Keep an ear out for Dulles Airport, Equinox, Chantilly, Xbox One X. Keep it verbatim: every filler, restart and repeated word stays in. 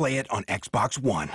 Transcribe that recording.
play it on Xbox One.